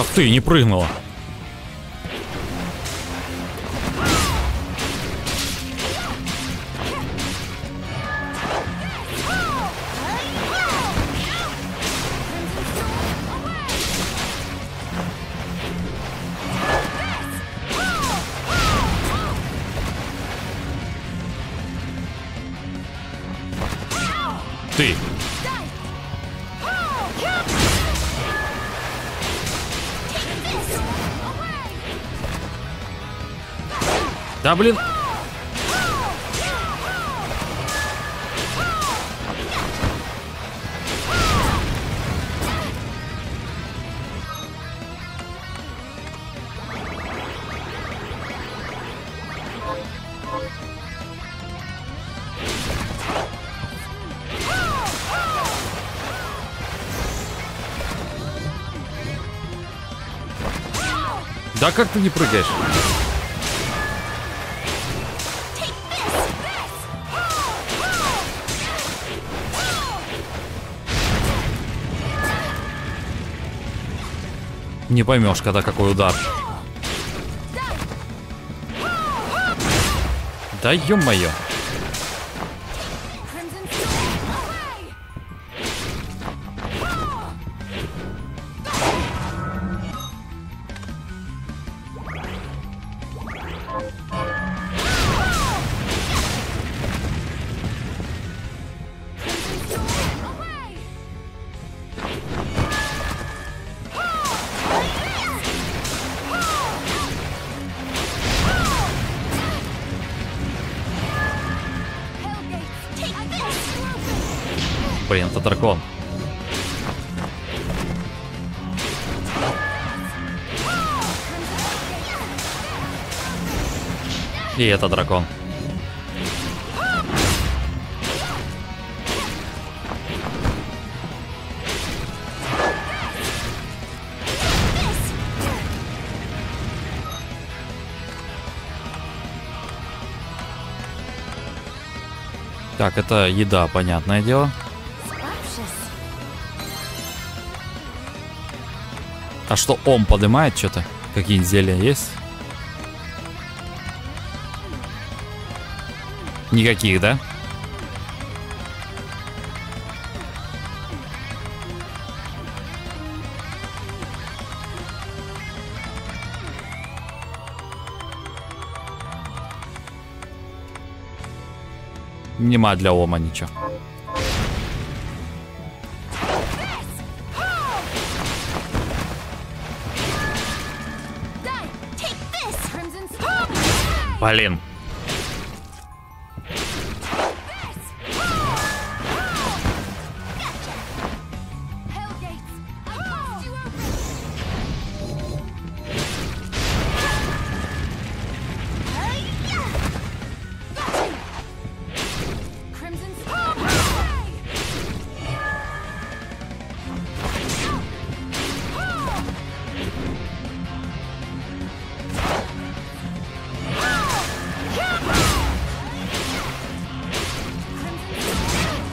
Ах ты, не прыгнула. Ты. Да блин. Да как ты не прыгаешь? Не поймешь, когда какой удар. Да ё-моё. Блин, это дракон. И это дракон. Так, это еда, понятное дело. А что, он поднимает что-то? Какие-нибудь зелья есть? Никаких, да? Нема для Ома ничего. Блин.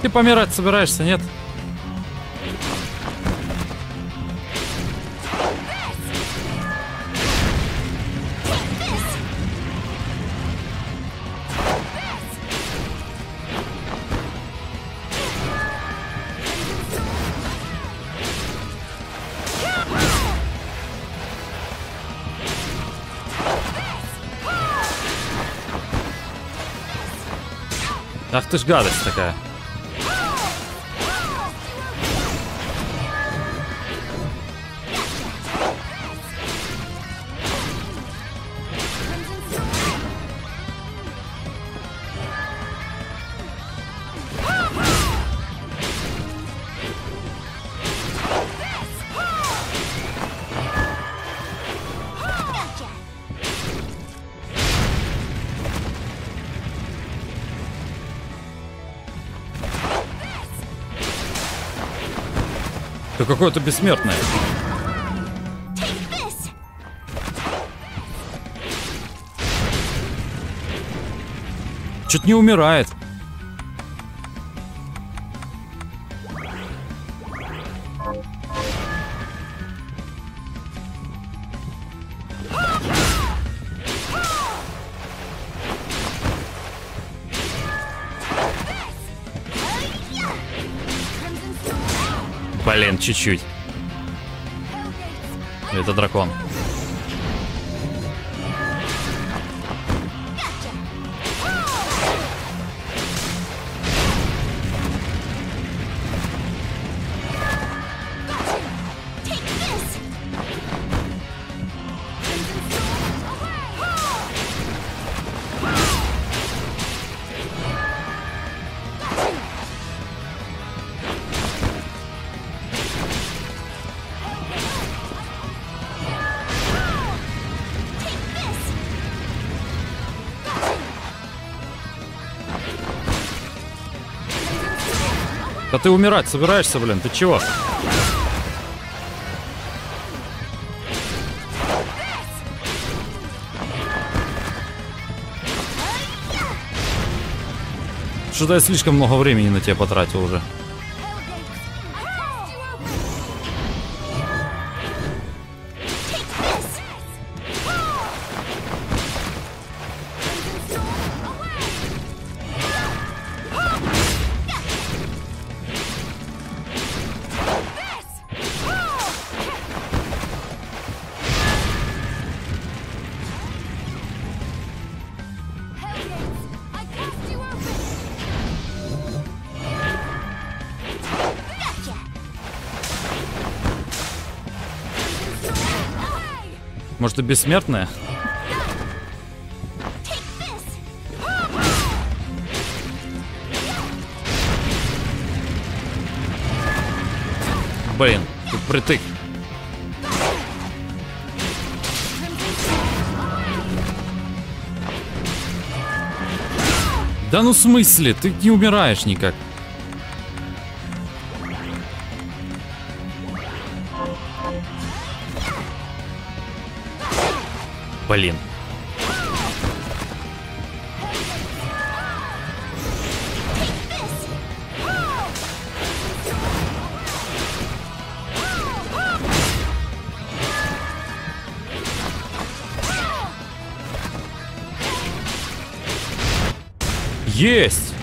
Ты помирать собираешься, нет? Ах ты ж гадость такая. Ты какое-то бессмертное. Чуть не умирает. Блин, чуть-чуть. Это дракон. А ты умирать собираешься, блин, ты чего? Что-то я слишком много времени на тебя потратил уже. Может, и бессмертная? Блин, тут притык. Да ну в смысле? Ты не умираешь никак. Блин. Есть!